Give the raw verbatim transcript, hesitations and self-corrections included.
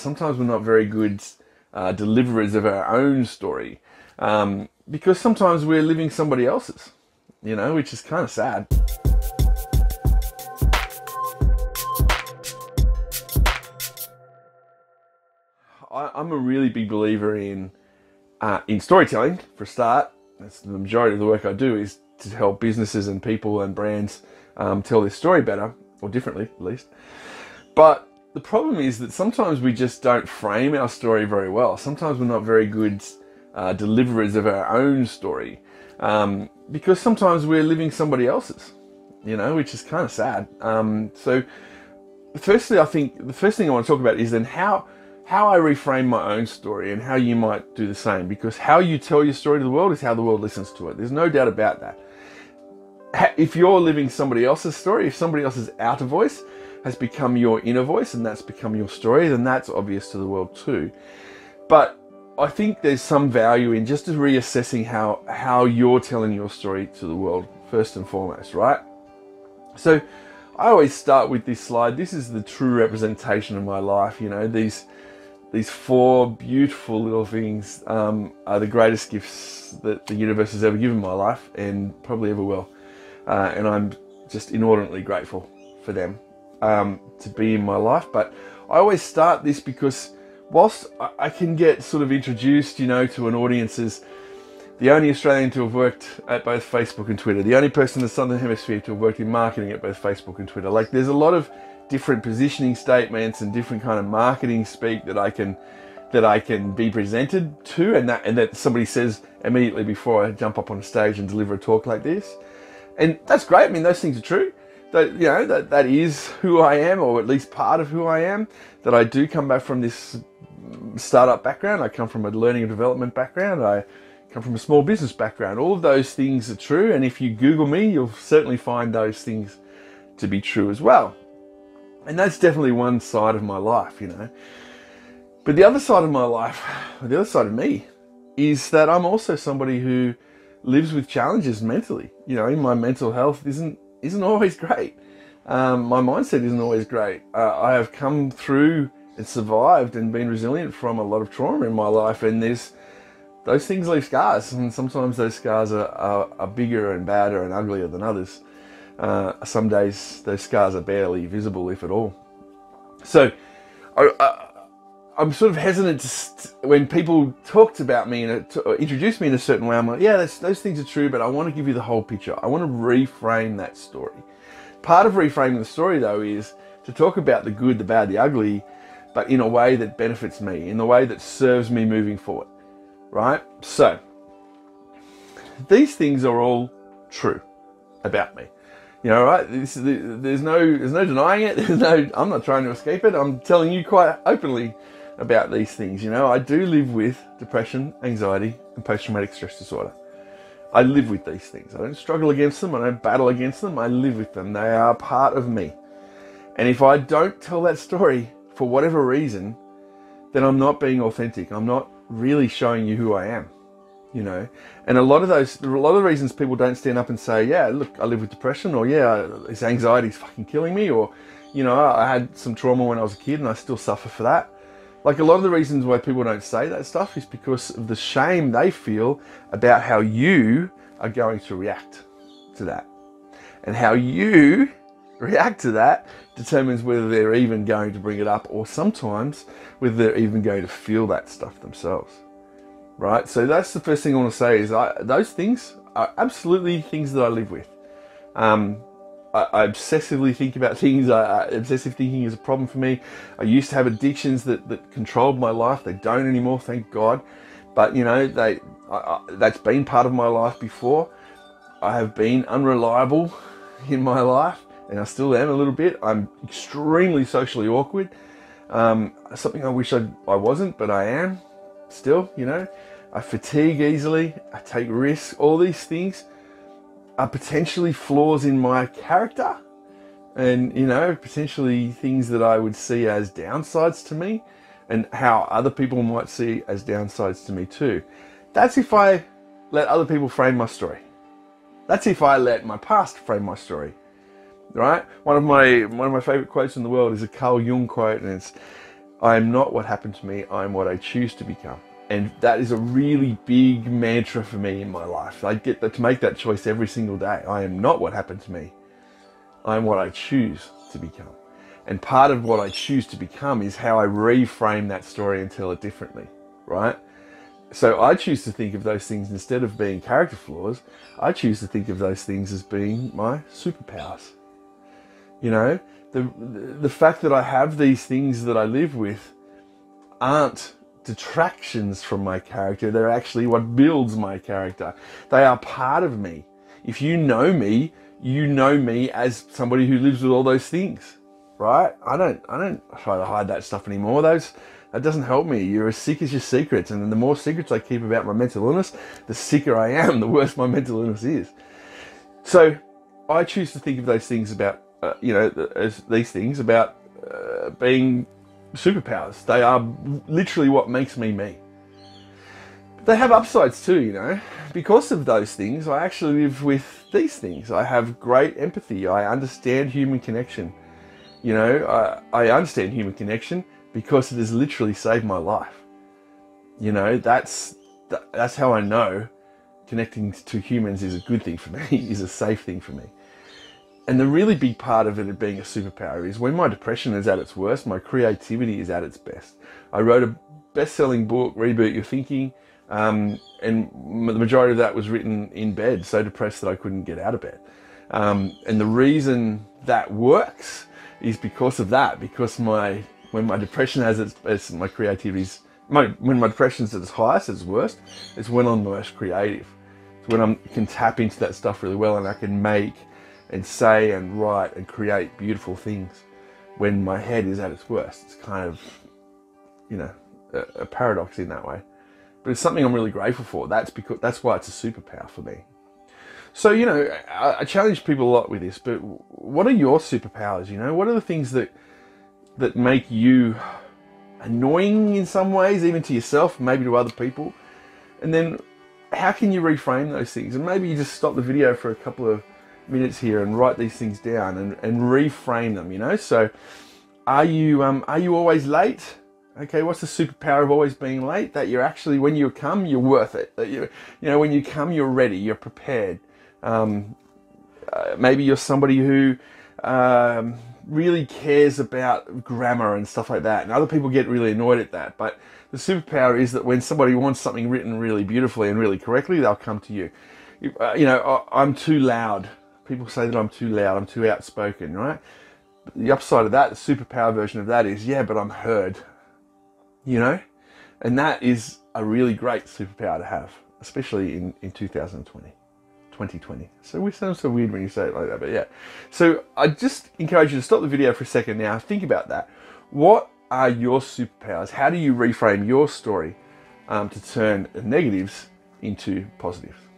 Sometimes we're not very good uh, deliverers of our own story um, because sometimes we're living somebody else's, you know, which is kind of sad. I, I'm a really big believer in, uh, in storytelling, for a start. That's the majority of the work I do, is to help businesses and people and brands um, tell their story better, or differently at least. But the problem is that sometimes we just don't frame our story very well. Sometimes we're not very good uh, deliverers of our own story um, because sometimes we're living somebody else's, you know, which is kind of sad. Um, so firstly, I think the first thing I want to talk about is then how How I reframe my own story, and how you might do the same, because how you tell your story to the world is how the world listens to it. There's no doubt about that. If you're living somebody else's story, if somebody else's outer voice has become your inner voice and that's become your story, then that's obvious to the world too. But I think there's some value in just reassessing how, how you're telling your story to the world first and foremost, right? So I always start with this slide. This is the true representation of my life, you know, these These four beautiful little things um, are the greatest gifts that the universe has ever given my life, and probably ever will. Uh, and I'm just inordinately grateful for them um, to be in my life. But I always start this because whilst I can get sort of introduced, you know, to an audience as the only Australian to have worked at both Facebook and Twitter, the only person in the Southern Hemisphere to have worked in marketing at both Facebook and Twitter. Like, there's a lot of different positioning statements and different kind of marketing speak that I can that I can be presented to, and that and that somebody says immediately before I jump up on stage and deliver a talk like this. And that's great. I mean, those things are true. That, you know, that that is who I am, or at least part of who I am. That I do come back from this startup background. I come from a learning and development background. I come from a small business background. All of those things are true. And if you Google me, you'll certainly find those things to be true as well. And that's definitely one side of my life, you know. But the other side of my life, or the other side of me, is that I'm also somebody who lives with challenges mentally. You know, my mental health isn't isn't always great. Um, my mindset isn't always great. Uh, I have come through and survived and been resilient from a lot of trauma in my life, and there's those things leave scars, and sometimes those scars are, are, are bigger and badder and uglier than others. Uh, some days those scars are barely visible, if at all. So I, I, I'm sort of hesitant to when people talked about me and introduced me in a certain way. I'm like, yeah, that's, those things are true, but I want to give you the whole picture. I want to reframe that story. Part of reframing the story, though, is to talk about the good, the bad, the ugly, but in a way that benefits me, in the way that serves me moving forward, right? So these things are all true about me. You know, right? This is the, there's no, there's no denying it. There's no, I'm not trying to escape it. I'm telling you quite openly about these things. You know, I do live with depression, anxiety, and post-traumatic stress disorder. I live with these things. I don't struggle against them. I don't battle against them. I live with them. They are part of me. And if I don't tell that story for whatever reason, then I'm not being authentic. I'm not really showing you who I am. You know, and a lot of those, a lot of the reasons people don't stand up and say, yeah, look, I live with depression, or yeah, this anxiety is fucking killing me, or, you know, I had some trauma when I was a kid and I still suffer for that. Like, a lot of the reasons why people don't say that stuff is because of the shame they feel about how you are going to react to that. And how you react to that determines whether they're even going to bring it up, or sometimes whether they're even going to feel that stuff themselves. Right, so that's the first thing I want to say is I, those things are absolutely things that I live with. Um, I, I obsessively think about things. I, I, obsessive thinking is a problem for me. I used to have addictions that, that controlled my life. They don't anymore, thank God. But you know, they I, I, that's been part of my life before. I have been unreliable in my life, and I still am a little bit. I'm extremely socially awkward. Um, something I wish I, I wasn't, but I am still, you know. I fatigue easily, I take risks, all these things are potentially flaws in my character, and you know, potentially things that I would see as downsides to me, and how other people might see as downsides to me too. That's if I let other people frame my story. That's if I let my past frame my story, right? One of my, one of my favorite quotes in the world is a Carl Jung quote, and it's, I am not what happened to me, I'm what I choose to become. And that is a really big mantra for me in my life. I get that, to make that choice every single day. I am not what happened to me, I'm what I choose to become. And part of what I choose to become is how I reframe that story and tell it differently, right? So I choose to think of those things, instead of being character flaws, I choose to think of those things as being my superpowers. You know, the, the fact that I have these things that I live with aren't detractions from my character, they're actually what builds my character. They are part of me. If you know me, you know me as somebody who lives with all those things, right? I don't, I don't try to hide that stuff anymore. Those, that doesn't help me. You're as sick as your secrets. And the more secrets I keep about my mental illness, the sicker I am, the worse my mental illness is. So I choose to think of those things about, uh, you know, as these things about uh, being superpowers. They are literally what makes me me. But they have upsides too, you know. Because of those things, I actually live with these things. I have great empathy. I understand human connection. You know, I, I understand human connection because it has literally saved my life. You know, that's, that's how I know connecting to humans is a good thing for me, is a safe thing for me. And the really big part of it being a superpower is when my depression is at its worst, my creativity is at its best. I wrote a best-selling book, Reboot Your Thinking, um, and the majority of that was written in bed, so depressed that I couldn't get out of bed. Um, and the reason that works is because of that, because my when my depression has its, it's my creativity's, my, when my depression's at its highest, its worst, it's when I'm the most creative. It's when I can tap into that stuff really well, and I can make and say and write and create beautiful things. When my head is at its worst, it's kind of, you know, a, a paradox in that way. But it's something I'm really grateful for. That's because, that's why it's a superpower for me. So, you know, I, I challenge people a lot with this, but what are your superpowers? You know, what are the things that that make you annoying in some ways, even to yourself, maybe to other people? And then how can you reframe those things? And maybe you just stop the video for a couple of minutes here and write these things down and, and reframe them, you know? So are you, um, are you always late? Okay, what's the superpower of always being late? That you're actually, when you come, you're worth it. That you, you know, when you come, you're ready, you're prepared. Um, uh, maybe you're somebody who um, really cares about grammar and stuff like that. And other people get really annoyed at that. But the superpower is that when somebody wants something written really beautifully and really correctly, they'll come to you. Uh, you know, I'm too loud. People say that I'm too loud, I'm too outspoken, right? But the upside of that, the superpower version of that is, yeah, but I'm heard, you know? And that is a really great superpower to have, especially in, in two thousand twenty. So it sounds so weird when you say it like that, but yeah. So I just encourage you to stop the video for a second now. Think about that. What are your superpowers? How do you reframe your story um, to turn negatives into positives?